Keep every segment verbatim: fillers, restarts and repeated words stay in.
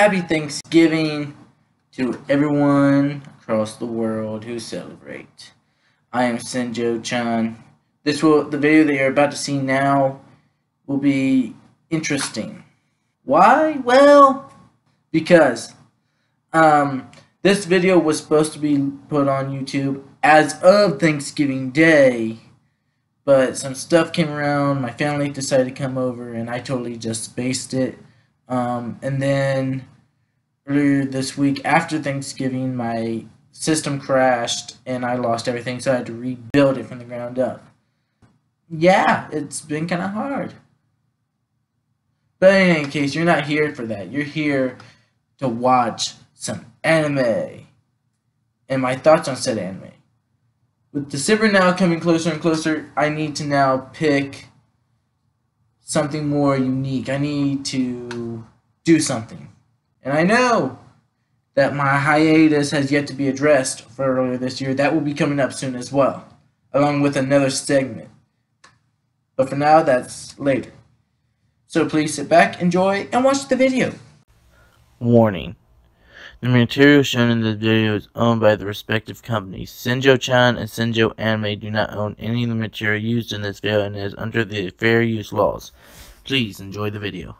Happy Thanksgiving to everyone across the world who celebrate. I am Sinjo Chan. This will the video that you're about to see now will be interesting. Why? Well, because um, this video was supposed to be put on YouTube as of Thanksgiving Day, but some stuff came around. My family decided to come over, and I totally just spaced it. Um, and then earlier this week after Thanksgiving, my system crashed and I lost everything, so I had to rebuild it from the ground up. Yeah, it's been kind of hard. But in any case, you're not here for that. You're here to watch some anime and my thoughts on said anime. With December now coming closer and closer, I need to now pick something more unique. I need to do something. And I know that my hiatus has yet to be addressed for earlier this year. That will be coming up soon as well, along with another segment. But for now, that's later. So please sit back, enjoy, and watch the video. Warning. The material shown in this video is owned by the respective companies. Sinjo Chan and Sinjo Anime do not own any of the material used in this video and is under the fair use laws. Please enjoy the video.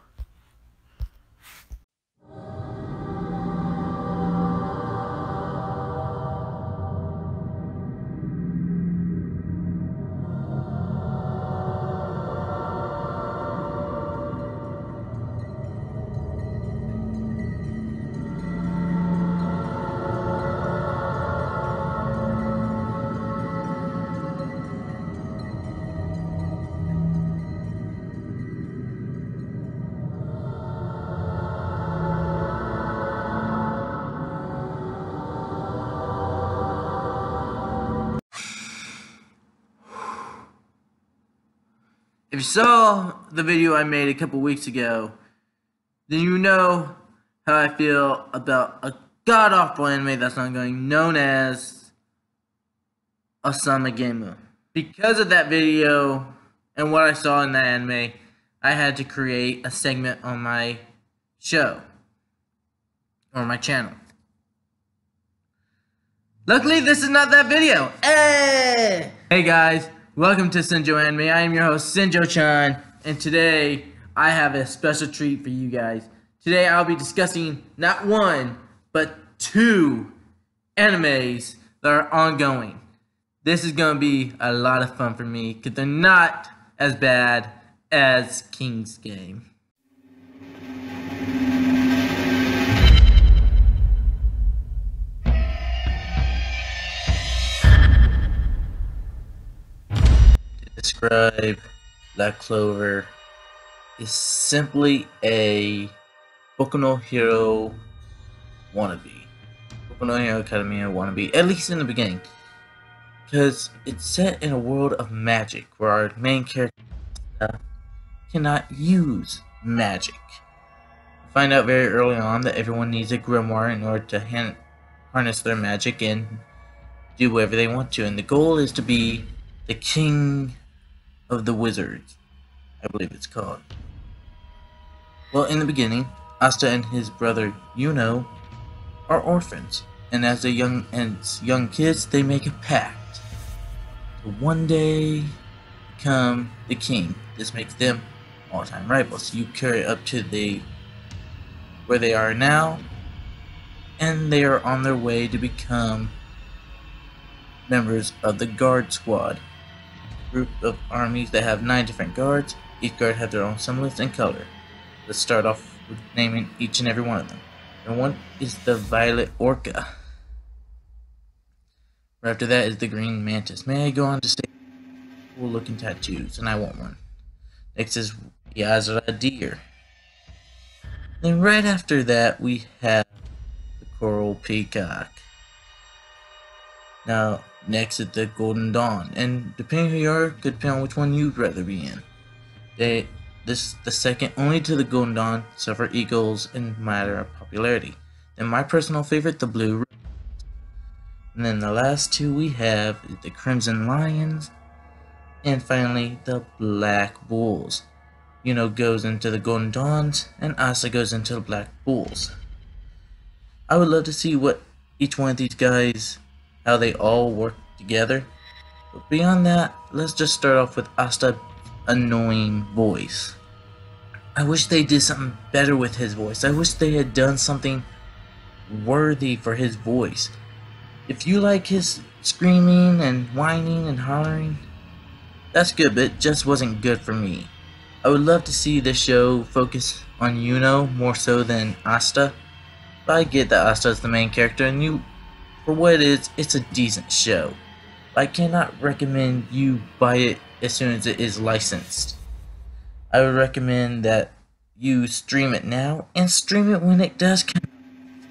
If you saw the video I made a couple weeks ago, then you know how I feel about a god-awful anime that's ongoing known as Osamagemu. Because of that video and what I saw in that anime, I had to create a segment on my show, or my channel. Luckily, this is not that video. Hey, hey guys. Welcome to Sinjo Anime. I am your host, Sinjo Chan, and today I have a special treat for you guys. Today I'll be discussing not one, but two animes that are ongoing. This is going to be a lot of fun for me, because they're not as bad as King's Game. Describe Black Clover is simply a Boku no Hero wannabe. Boku no Hero Academy wannabe, at least in the beginning. Because it's set in a world of magic where our main character cannot use magic. We find out very early on that everyone needs a grimoire in order to harness their magic and do whatever they want to. And the goal is to be the king of the wizards, I believe it's called. Well, in the beginning, Asta and his brother Yuno are orphans, and as a young and young kids, they make a pact to one day become the king. This makes them all-time rivals. You carry up to the where they are now, and they are on their way to become members of the guard squad. Group of armies that have nine different guards. Each guard have their own semblance and color. Let's start off with naming each and every one of them. And one is the Violet Orca. Right after that is the Green Mantis. May I go on to say cool looking tattoos, and I want one. Next is the Azure Deer. Then right after that we have the Coral Peacock. Now, next is the Golden Dawn, and depending who you are, could depend on which one you'd rather be in. They, this the second only to the Golden Dawn, suffer equals in matter of popularity. Then my personal favorite, the Blue Lions. And then the last two we have is the Crimson Lions, and finally the Black Bulls. You know, goes into the Golden Dawns, and Asa goes into the Black Bulls. I would love to see what each one of these guys, how they all work together. But beyond that, let's just start off with Asta's annoying voice. I wish they did something better with his voice. I wish they had done something worthy for his voice. If you like his screaming and whining and hollering, that's good, but it just wasn't good for me. I would love to see this show focus on Yuno more so than Asta. But I get that Asta is the main character, and you, for what it is, it's a decent show. I cannot recommend you buy it as soon as it is licensed. I would recommend that you stream it now, and stream it when it does come.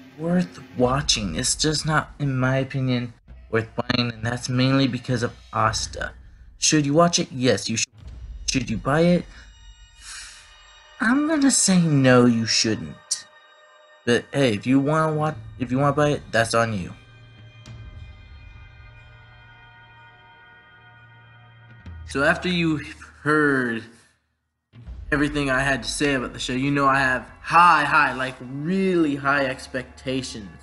It's worth watching. It's just not, in my opinion, worth buying, and that's mainly because of Asta. Should you watch it? Yes, you should. Should you buy it? I'm gonna say no, you shouldn't. But hey, if you wanna watch, if you wanna buy it, that's on you. So after you heard everything I had to say about the show, you know I have high, high, like really high expectations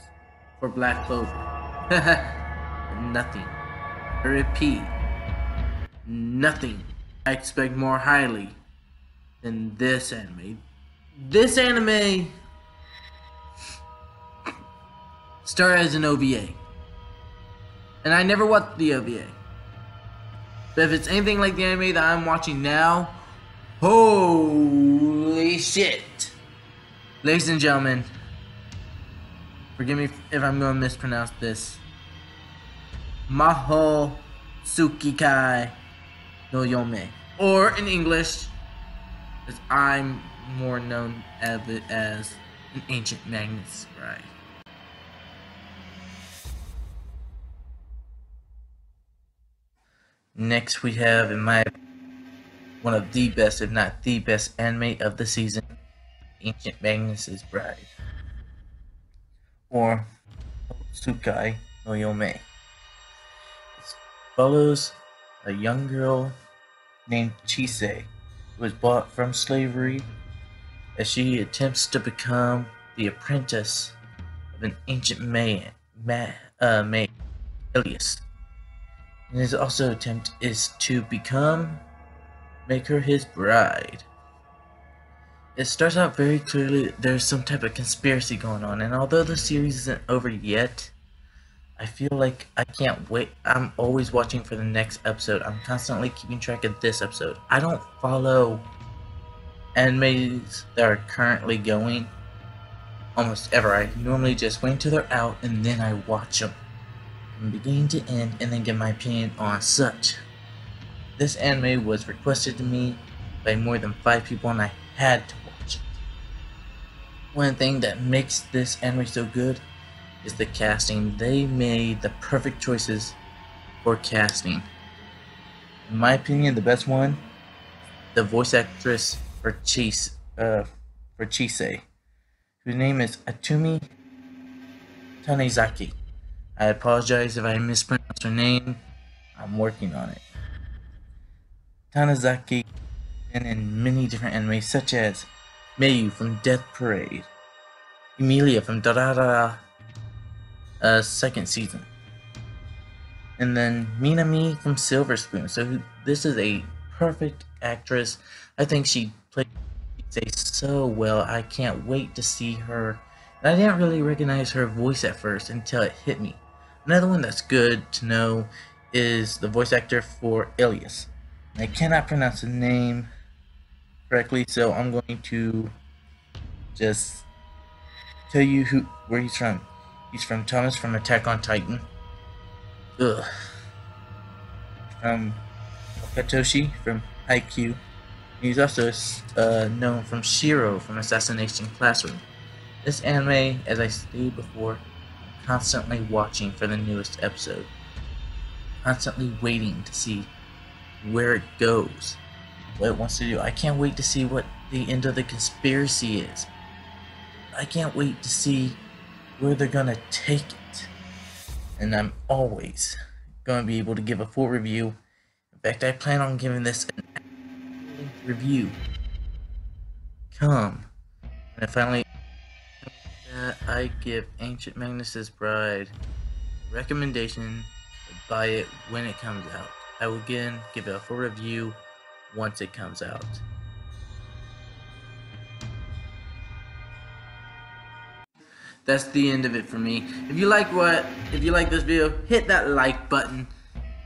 for Black Clover. Nothing. I repeat. Nothing. I expect more highly than this anime. This anime started as an O V A, and I never watched the O V A. But if it's anything like the anime that I'm watching now, holy shit! Ladies and gentlemen, forgive me if I'm going to mispronounce this. Maho Tsukikai no Yome, or in English, as I'm more known of it as, an Ancient Magnus' Bride. Next we have, in my one of the best, if not the best anime of the season, Ancient Magnus' Bride, or Tsukikai no Yome. It follows a young girl named Chise, who was bought from slavery, as she attempts to become the apprentice of an ancient man, ma uh, maid, Elias. And his also attempt is to become, make her his bride. It starts out very clearly there's some type of conspiracy going on, and although the series isn't over yet, I feel like I can't wait. I'm always watching for the next episode. I'm constantly keeping track of this episode. I don't follow animes that are currently going almost ever. I normally just wait until they're out and then I watch them from beginning to end and then give my opinion on such. This anime was requested to me by more than five people and I had to watch it. One thing that makes this anime so good is the casting. They made the perfect choices for casting. In my opinion, the best one, the voice actress for Chise, uh, for Chise, whose name is Atsumi Tanezaki. I apologize if I mispronounced her name. I'm working on it. Tanezaki and in many different animes such as Mayu from Death Parade, Emilia from Da Da Da, Uh, second season, and then Minami from Silver Spoon. So this is a perfect actress. I think she played so well. I can't wait to see her. And I didn't really recognize her voice at first until it hit me. Another one that's good to know is the voice actor for Elias. I cannot pronounce the name correctly, so I'm going to just tell you who where he's from. He's from Thomas from Attack on Titan. Ugh. From Katoshi from Haikyuu. He's also uh, known from Shiro from Assassination Classroom. This anime, as I stated before, I'm constantly watching for the newest episode. Constantly waiting to see where it goes, what it wants to do. I can't wait to see what the end of the conspiracy is. I can't wait to see where they're gonna take it, and I'm always gonna be able to give a full review. In fact, I plan on giving this an review come when I finally that, I give Ancient Magnus' Bride recommendation to buy it when it comes out. I will again give it a full review once it comes out. That's the end of it for me. If you like what, if you like this video, hit that like button.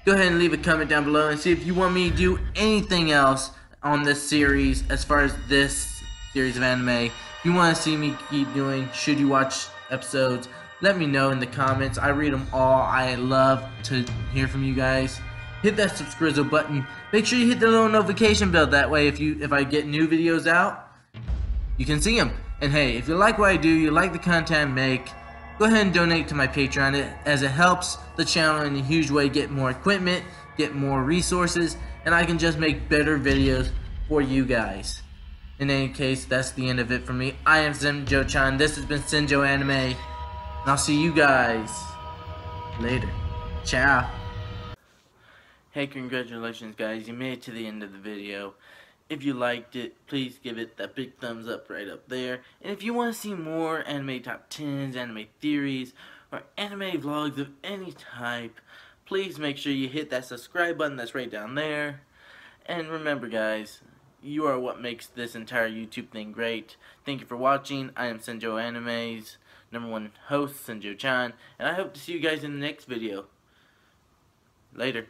Go ahead and leave a comment down below and see if you want me to do anything else on this series as far as this series of anime. If you want to see me keep doing should you watch episodes, let me know in the comments. I read them all. I love to hear from you guys. Hit that subscribe button. Make sure you hit the little notification bell. That way if you if I get new videos out, you can see them. And hey, if you like what I do, you like the content I make, go ahead and donate to my Patreon, it, as it helps the channel in a huge way get more equipment, get more resources, and I can just make better videos for you guys. In any case, that's the end of it for me. I am Sinjo Chan, this has been Sinjo Anime, and I'll see you guys later. Ciao. Hey, congratulations guys, you made it to the end of the video. If you liked it, please give it that big thumbs up right up there. And if you want to see more anime top tens, anime theories, or anime vlogs of any type, please make sure you hit that subscribe button that's right down there. And remember guys, you are what makes this entire YouTube thing great. Thank you for watching. I am Sinjo Anime's number one host, Sinjo Chan, and I hope to see you guys in the next video. Later.